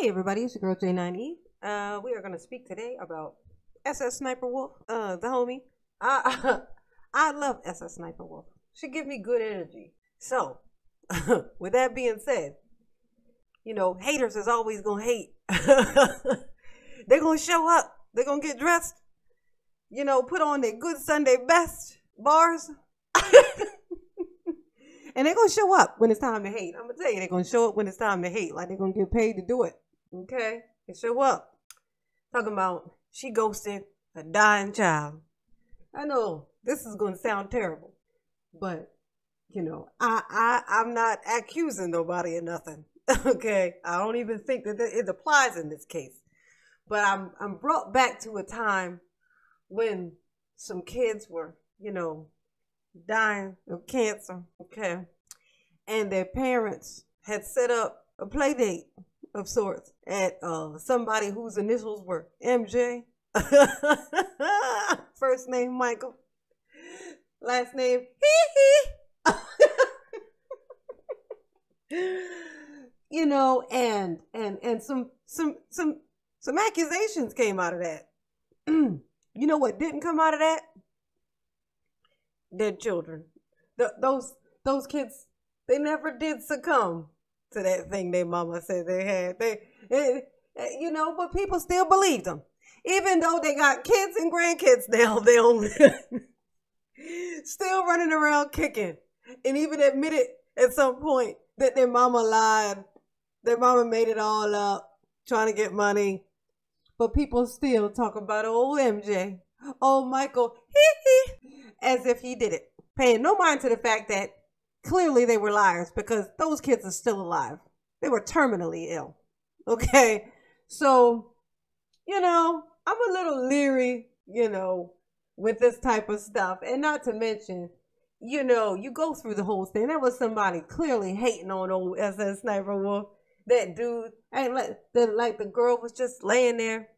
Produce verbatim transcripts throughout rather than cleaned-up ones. Hey everybody, it's your girl I am J nine eve. Uh, we are going to speak today about S S Sniper Wolf, uh, the homie. I, I love S S Sniper Wolf. She gives me good energy. So, with that being said, you know, haters is always going to hate. They're going to show up. They're going to get dressed, you know, put on their good Sunday best bars. And they're going to show up when it's time to hate. I'm going to tell you, they're going to show up when it's time to hate. Like, they're going to get paid to do it. Okay? They show up. Talking about she ghosted a dying child. I know this is going to sound terrible. But, you know, I, I, I'm not accusing nobody of nothing. Okay? I don't even think that it applies in this case. But I'm, I'm brought back to a time when some kids were, you know, dying of cancer, okay, and their parents had set up a play date of sorts at uh, somebody whose initials were M J, first name Michael, last name He He, you know, and and and some some some some accusations came out of that. You know what didn't come out of that? Their children. Th those those kids, they never did succumb to that thing their mama said they had. They, it, it, you know, but people still believed them, even though they got kids and grandkids now. They only still running around kicking, and even admitted at some point that their mama lied. Their mama made it all up, trying to get money. But people still talk about old M J, old Michael, hee hee. As if he did it, paying no mind to the fact that clearly they were liars, because those kids are still alive. They were terminally ill. Okay, so, you know, I'm a little leery, you know, with this type of stuff. And not to mention, you know, you go through the whole thing. That was somebody clearly hating on old S S Sniper Wolf. That dude, and like the, like the girl was just laying there,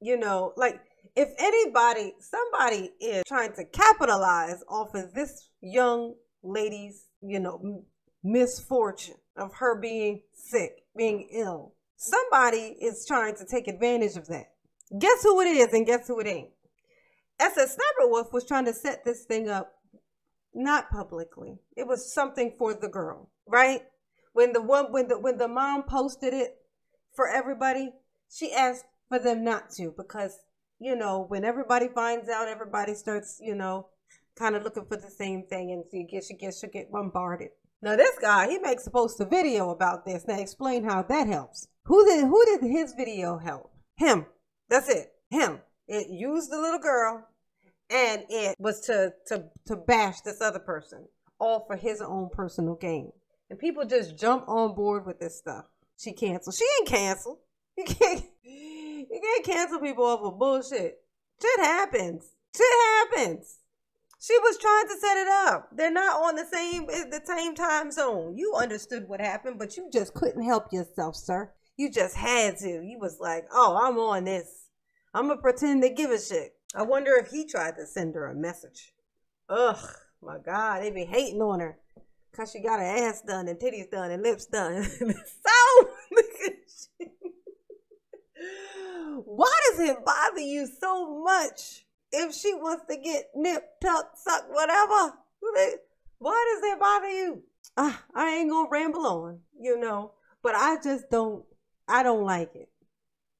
you know, like, if anybody, somebody is trying to capitalize off of this young lady's, you know, misfortune of her being sick, being ill. Somebody is trying to take advantage of that. Guess who it is and guess who it ain't. S S Sniper Wolf was trying to set this thing up, not publicly. It was something for the girl, right? When the one, when the when the mom posted it for everybody, she asked for them not to, because, you know, when everybody finds out, everybody starts, you know, kind of looking for the same thing, and she gets, she gets, she get bombarded. Now this guy, he makes a post a video about this. Now explain how that helps. Who did, who did his video help? Him. That's it. Him. It used the little girl, and it was to, to, to bash this other person, all for his own personal gain. And people just jump on board with this stuff. She canceled. She ain't canceled. You can't. You can't cancel people off of bullshit. Shit happens. Shit happens. She was trying to set it up. They're not on the same the same time zone. You understood what happened, but you just couldn't help yourself, sir. You just had to. You was like, oh, I'm on this. I'm going to pretend to give a shit. I wonder if he tried to send her a message. Ugh, my God. They be hating on her because she got her ass done and titties done and lips done. So, why does it bother you so much if she wants to get nipped, tucked, sucked, whatever? Why does that bother you? Uh, I ain't gonna ramble on, you know, but I just don't, I don't like it.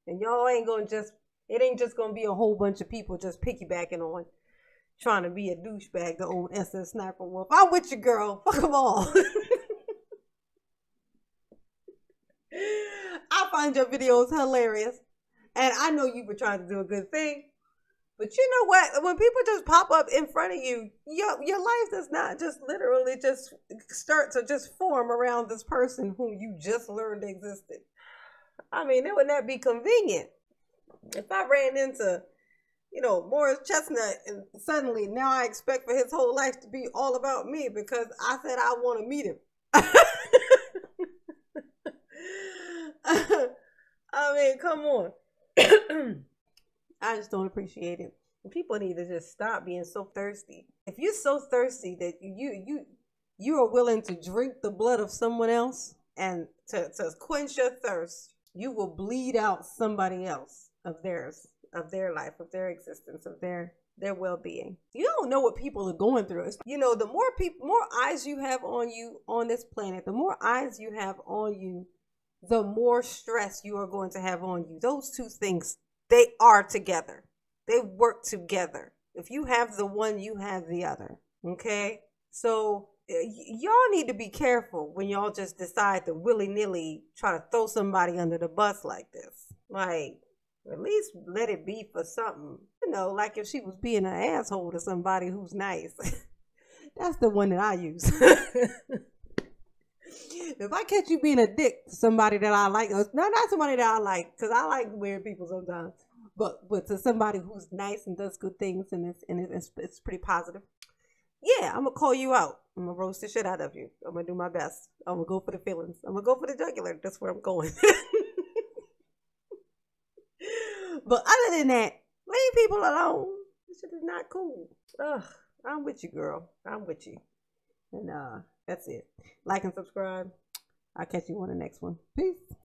And y'all ain't gonna just, it ain't just gonna be a whole bunch of people just piggybacking on trying to be a douchebag, the old S S Sniper Wolf. I'm with you, girl. Fuck them all. I find your videos hilarious. And I know you were trying to do a good thing, but you know what? When people just pop up in front of you, your, your life does not just literally just start to just form around this person whom you just learned existed. I mean, it would not be convenient if I ran into, you know, Morris Chestnut, and suddenly now I expect for his whole life to be all about me because I said I want to meet him. I mean, come on. I just don't appreciate it. People need to just stop being so thirsty. If you're so thirsty that you you you are willing to drink the blood of someone else and to, to quench your thirst, you will bleed out somebody else of theirs, of their life, of their existence, of their their well-being. You don't know what people are going through. You know, the more people, more eyes you have on you on this planet, the more eyes you have on you, the more stress you are going to have on you. Those two things, they are together. They work together. If you have the one, you have the other. Okay? So y'all need to be careful when y'all just decide to willy-nilly try to throw somebody under the bus like this. Like, at least let it be for something. You know, like if she was being an asshole to somebody who's nice. That's the one that I use. If I catch you being a dick to somebody that I like, no, not somebody that I like, because I like weird people sometimes, but, but to somebody who's nice and does good things and it's, and it's, it's pretty positive. Yeah, I'm going to call you out. I'm going to roast the shit out of you. I'm going to do my best. I'm going to go for the feelings. I'm going to go for the jugular. That's where I'm going. But other than that, leave people alone. This shit is not cool. Ugh, I'm with you, girl. I'm with you. And uh, that's it. Like and subscribe. I'll catch you on the next one. Peace.